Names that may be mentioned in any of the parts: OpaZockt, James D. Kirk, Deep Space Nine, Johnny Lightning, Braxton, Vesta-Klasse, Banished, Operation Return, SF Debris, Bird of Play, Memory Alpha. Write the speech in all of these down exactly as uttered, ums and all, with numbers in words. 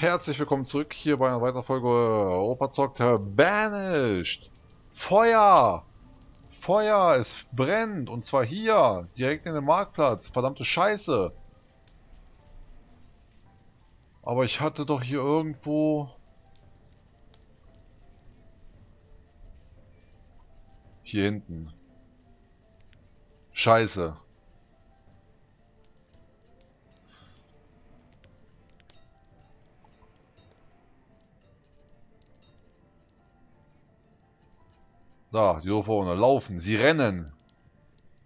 herzlich willkommen zurück hier bei einer weiteren Folge OpaZockt Banished. Feuer! Feuer! Es brennt! Und zwar hier! Direkt in den Marktplatz! Verdammte Scheiße! Aber ich hatte doch hier irgendwo... Hier hinten. Scheiße. Da, die Dorfbewohner laufen, sie rennen.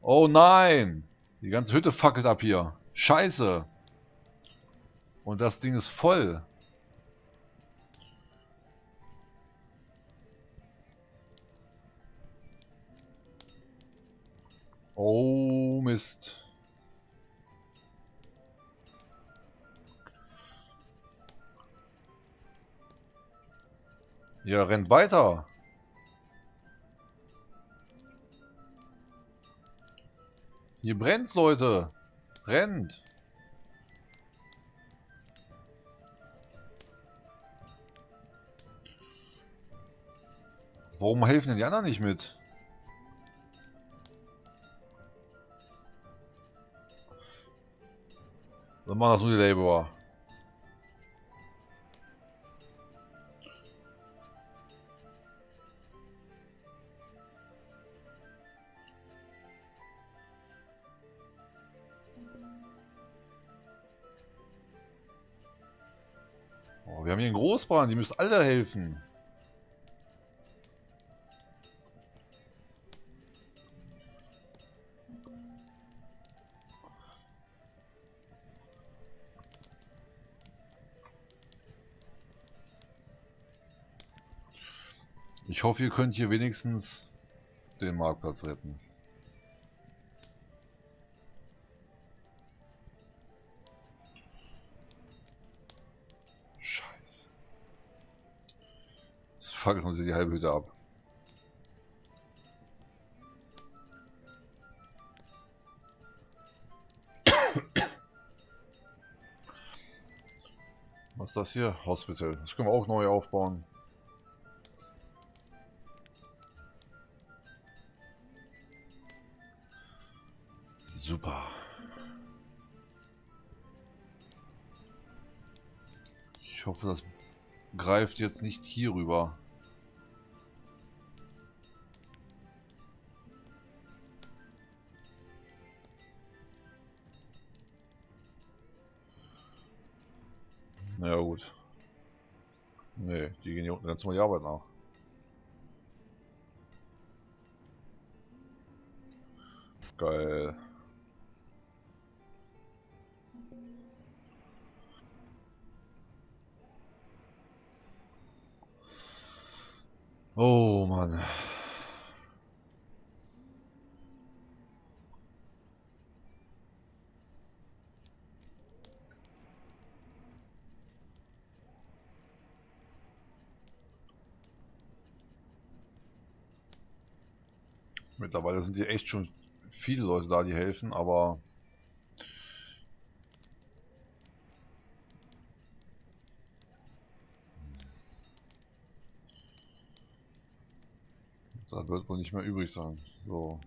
Oh nein! Die ganze Hütte fackelt ab hier. Scheiße! Und das Ding ist voll. Oh Mist. Ja, rennt weiter. Hier brennt's, Leute! Rennt! Warum helfen denn die anderen nicht mit? Dann machen das nur die Laborer. Wir haben hier einen Großbrand, die müssen alle helfen. Ich hoffe, ihr könnt hier wenigstens den Marktplatz retten. Fackeln sie die halbe Hütte ab. Was ist das hier? Hospital. Das können wir auch neu aufbauen. Super. Ich hoffe, das greift jetzt nicht hier rüber. Ja gut. Nee, die gehen hier unten ganz normal die Arbeit nach. Geil. Oh Mann. Mittlerweile sind hier echt schon viele Leute da, die helfen, aber das wird wohl nicht mehr übrig sein. So.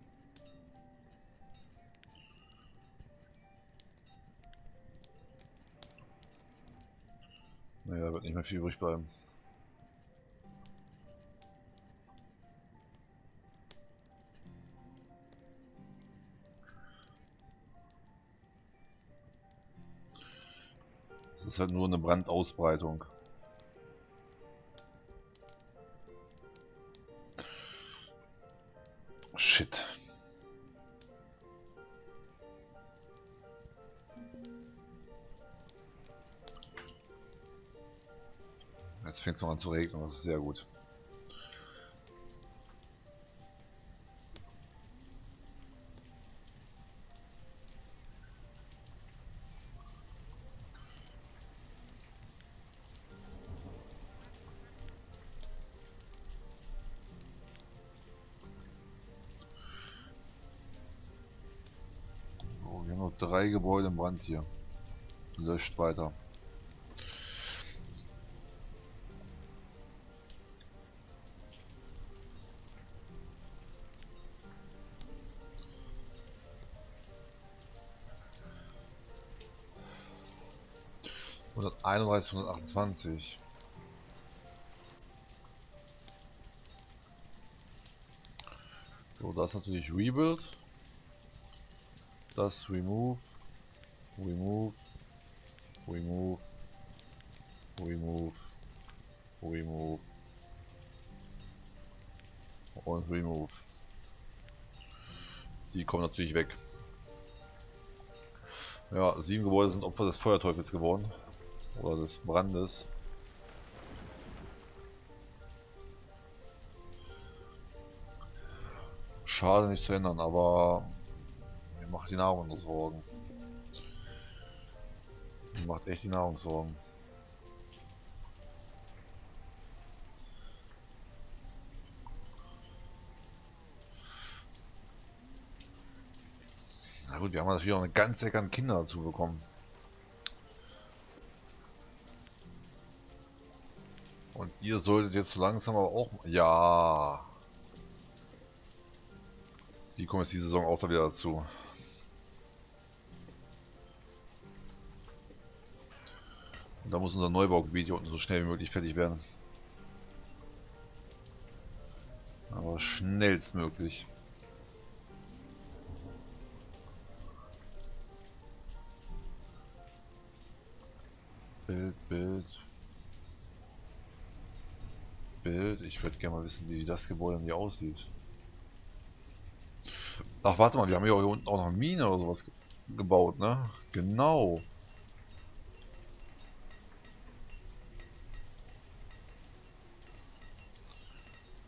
Naja, da wird nicht mehr viel übrig bleiben. Das ist halt nur eine Brandausbreitung. Shit. Jetzt fängt es noch an zu regnen, das ist sehr gut. Drei Gebäude im Brand hier. Löscht weiter. hunderteinunddreißig, hundertachtundzwanzig. So, das natürlich Rebuild. Das Remove. Remove. Remove. Remove. Remove. Und Remove. Die kommen natürlich weg. Ja, sieben Gebäude sind Opfer des Feuerteufels geworden. Oder des Brandes. Schade, nicht zu ändern, aber mir macht die Nahrung nur Sorgen. Mir macht echt die Nahrung Sorgen. Na gut, wir haben natürlich auch eine ganze Ecke an Kinder dazu bekommen. Und ihr solltet jetzt so langsam aber auch... Ja... Die kommen jetzt diese Saison auch da wieder dazu. Und da muss unser Neubaugebiet hier unten so schnell wie möglich fertig werden. Aber schnellstmöglich. Bild, Bild. Bild. Ich würde gerne mal wissen, wie das Gebäude hier aussieht. Ach, warte mal, wir haben ja hier unten auch noch eine Mine oder sowas gebaut, ne? Genau.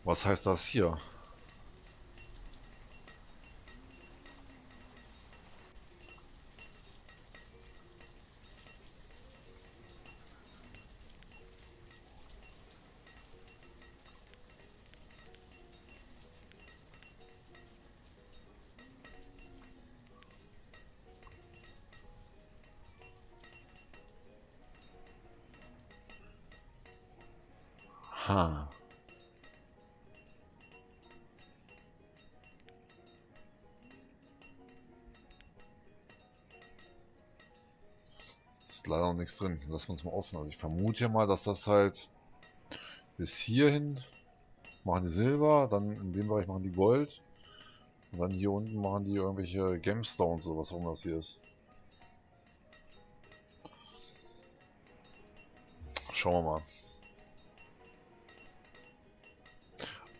Was heißt das hier? Ist leider noch nichts drin. Lassen wir uns mal offen. Aber ich vermute ja mal, dass das halt bis hierhin machen die Silber, dann in dem Bereich machen die Gold und dann hier unten machen die irgendwelche Gemstones oder was auch immer das hier ist. Schauen wir mal.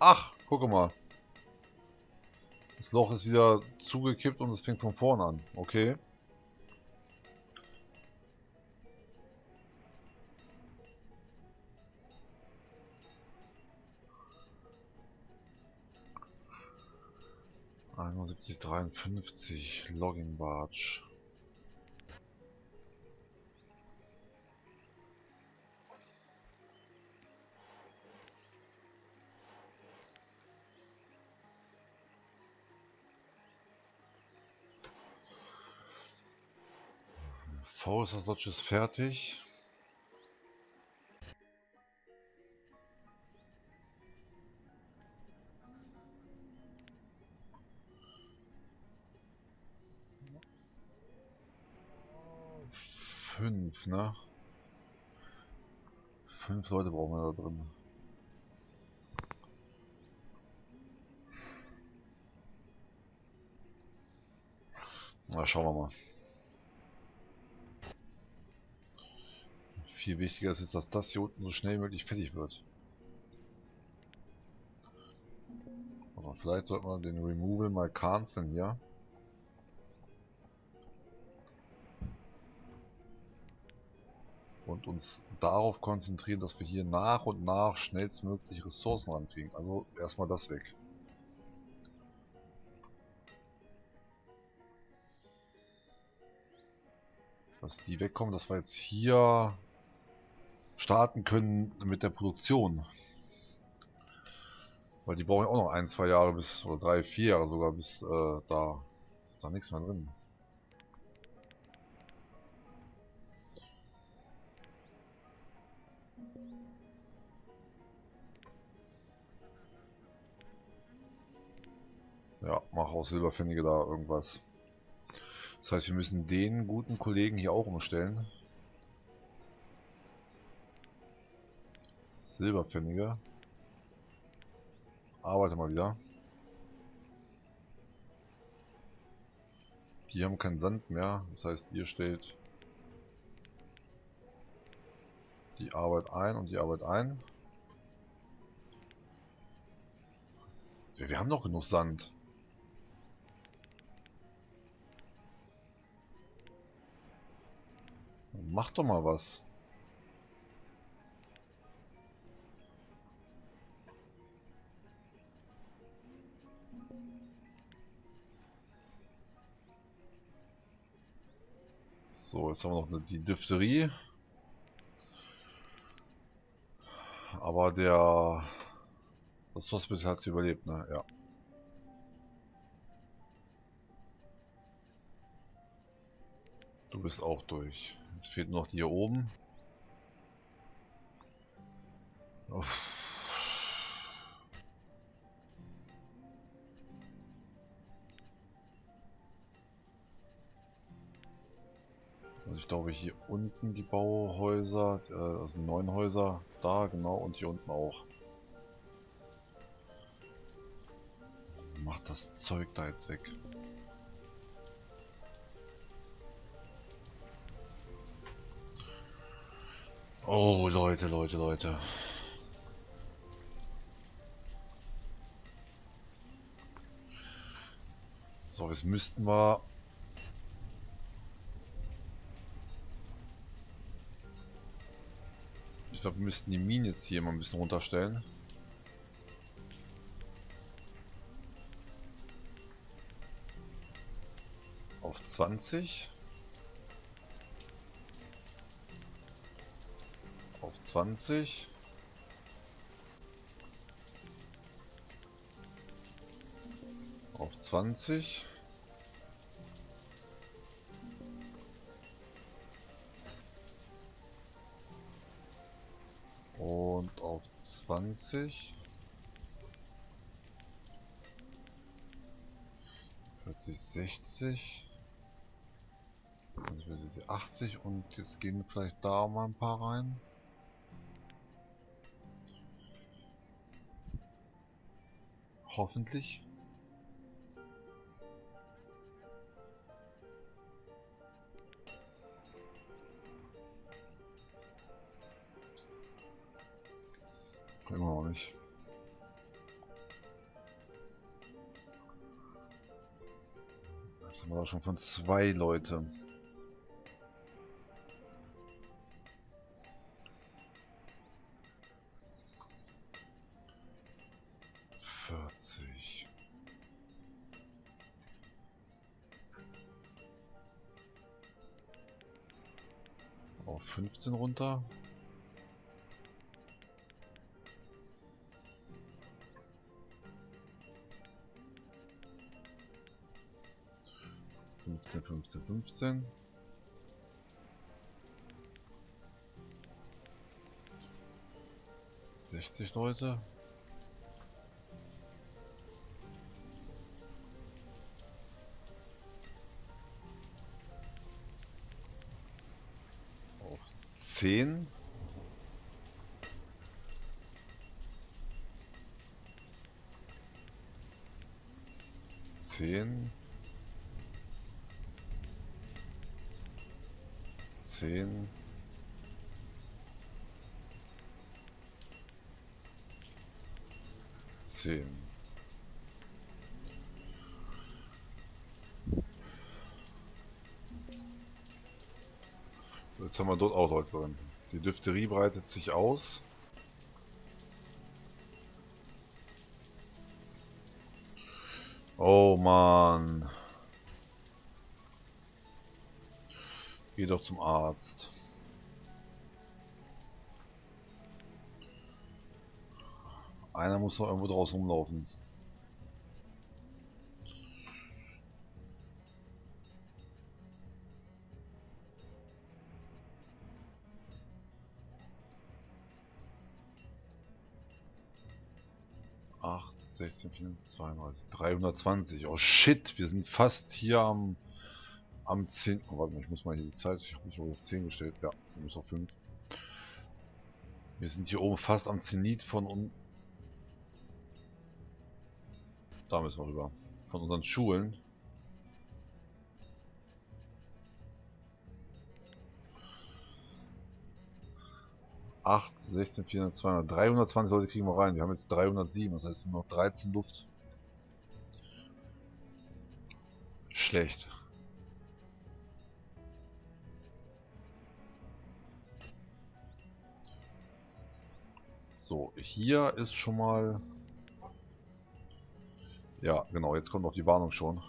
Ach, gucke mal. Das Loch ist wieder zugekippt und es fängt von vorne an. Okay. einundsiebzig dreiundfünfzig Logging Barge. Foresters Lodge ist fertig. Fünf, ne? Fünf Leute brauchen wir da drin. Na, schauen wir mal. Viel wichtiger ist jetzt, dass das hier unten so schnell wie möglich fertig wird. Aber vielleicht sollte man den Removal mal canceln, ja? Und uns darauf konzentrieren, dass wir hier nach und nach schnellstmöglich Ressourcen rankriegen. Also erstmal das weg. Dass die wegkommen, dass wir jetzt hier starten können mit der Produktion, weil die brauchen ja auch noch ein, zwei Jahre bis, oder drei, vier Jahre sogar bis äh, da ist da nichts mehr drin. Ja, mach auch Silberpfennige da irgendwas. Das heißt, wir müssen den guten Kollegen hier auch umstellen. silberförmige. Arbeite mal wieder. Die haben keinen Sand mehr, das heißt, ihr stellt die Arbeit ein und die Arbeit ein. Wir haben noch genug Sand. Mach doch mal was. So, jetzt haben wir noch eine, die Diphtherie. Aber der... das Hospital hat es überlebt, ne? Ja. Du bist auch durch. Jetzt fehlt nur noch die hier oben. Uff. Ich glaube hier unten die Bauhäuser, äh, also neun Häuser, da genau und hier unten auch. Mach das Zeug da jetzt weg. Oh Leute, Leute, Leute. So, jetzt müssten wir... Ich glaube, wir müssten die Minen jetzt hier mal ein bisschen runterstellen. Auf zwanzig. Auf zwanzig. Auf zwanzig. Und auf zwanzig. vierzig, sechzig. achtzig und jetzt gehen vielleicht da mal ein paar rein. Hoffentlich. Immer noch nicht. Das haben wir da schon von zwei Leute. vierzig. Auf fünfzehn runter. fünfzehn, fünfzehn, fünfzehn. sechzig Leute. Auf zehn. zehn. zehn. zehn. Jetzt haben wir dort auch Leute drin. Die Diphtherie breitet sich aus. Oh Mann. Geh doch zum Arzt. Einer muss noch irgendwo draußen rumlaufen. acht, sechzehn, vierunddreißig, zweiunddreißig, dreihundertzwanzig. Oh shit, wir sind fast hier am... Am zehnten. Oh, warte mal, ich muss mal hier die Zeit. Ich habe mich auf zehn gestellt. Ja, ich muss auf fünf. Wir sind hier oben fast am Zenit von un... Da müssen wir rüber. Von unseren Schulen. acht, sechzehn, vierhundert, zweihundert, dreihundertzwanzig Leute kriegen wir rein. Wir haben jetzt dreihundertsieben, das heißt nur noch dreizehn Luft. Schlecht. So, hier ist schon mal... Ja, genau, jetzt kommt noch die Warnung schon.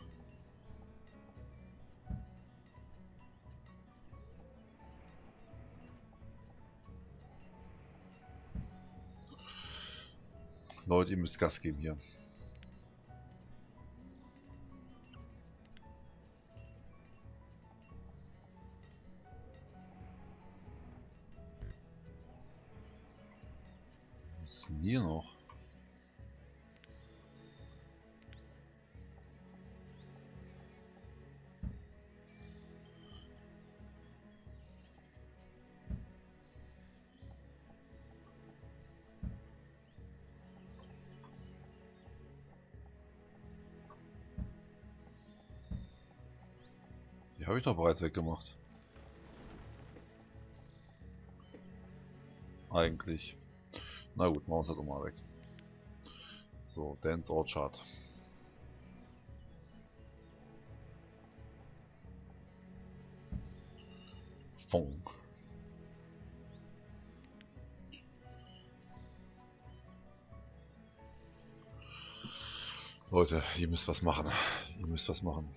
Leute, ihr müsst Gas geben hier. Was ist denn hier noch? Habe ich doch bereits weggemacht. Eigentlich. Na gut, machen wir es halt nochmal weg. So, Dance Orchard. Funk. Leute, ihr müsst was machen. Ihr müsst was machen.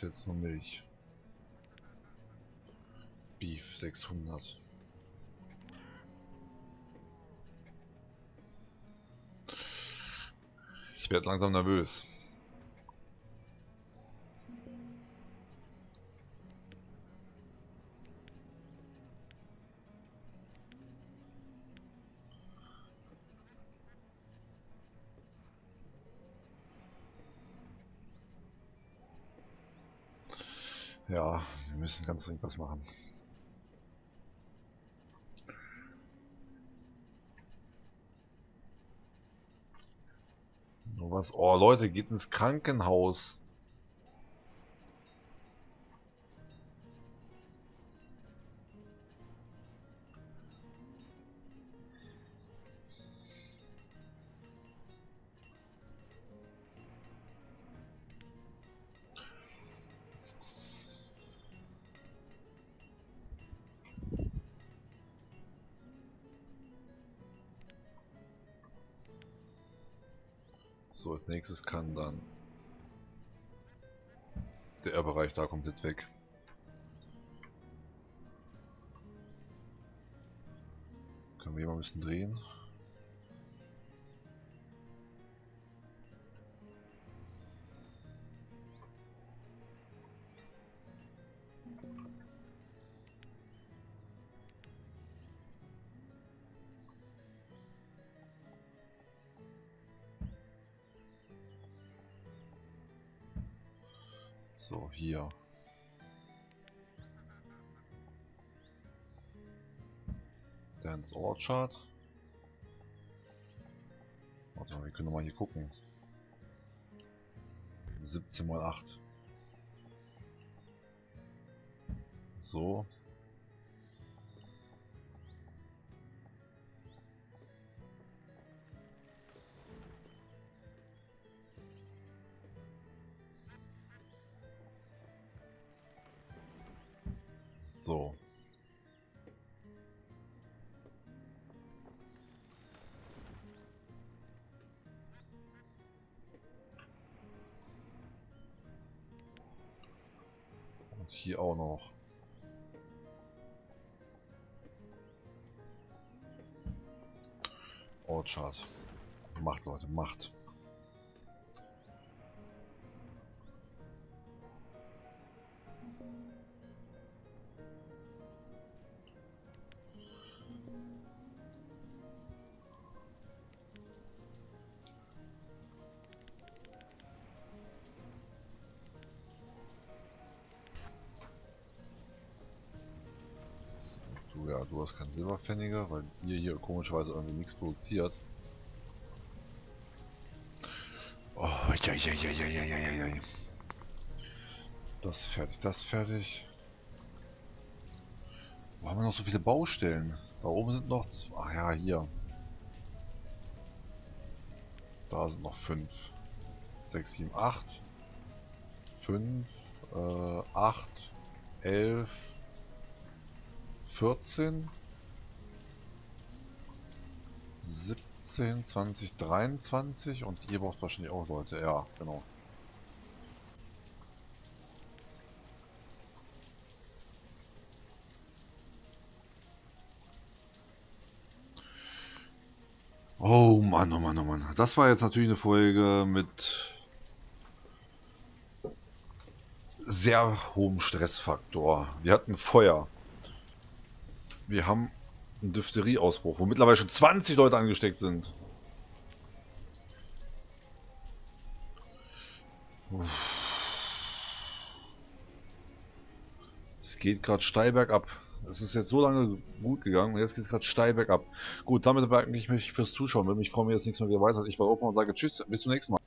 Jetzt nur Milch. Beef sechshundert. Ich werde langsam nervös. Ja, wir müssen ganz dringend was machen. Nur was? Oh Leute, geht ins Krankenhaus. So, als nächstes kann dann der R-Bereich da komplett weg. Können wir mal ein bisschen drehen. So, hier. Dance Orchard. Warte mal, wir können mal hier gucken. siebzehn mal acht. So. So. Und hier auch noch. Orchard. Macht, Leute, macht. du hast keinen Silberpfennige, weil ihr hier komischerweise irgendwie nichts produziert. Oh, ja, ja, ja, ja, ja, ja, ja. Das fertig, das fertig. Wo haben wir noch so viele Baustellen? Da oben sind noch zwei. Ach ja, hier. Da sind noch fünf, sechs, sieben, acht. fünf, acht, elf, vierzehn, siebzehn, zwanzig, dreiundzwanzig und ihr braucht wahrscheinlich auch Leute. Ja, genau. Oh Mann, oh Mann, oh Mann. Das war jetzt natürlich eine Folge mit sehr hohem Stressfaktor. Wir hatten Feuer. Wir haben einen Diphtherie-Ausbruch, wo mittlerweile schon zwanzig Leute angesteckt sind. Es geht gerade steil bergab. Es ist jetzt so lange gut gegangen und jetzt geht es gerade steil bergab. Gut, damit bedanke ich mich fürs Zuschauen. Wenn mich freue, mir jetzt nichts mehr weiter. Ich war Opa und sage Tschüss, bis zum nächsten Mal.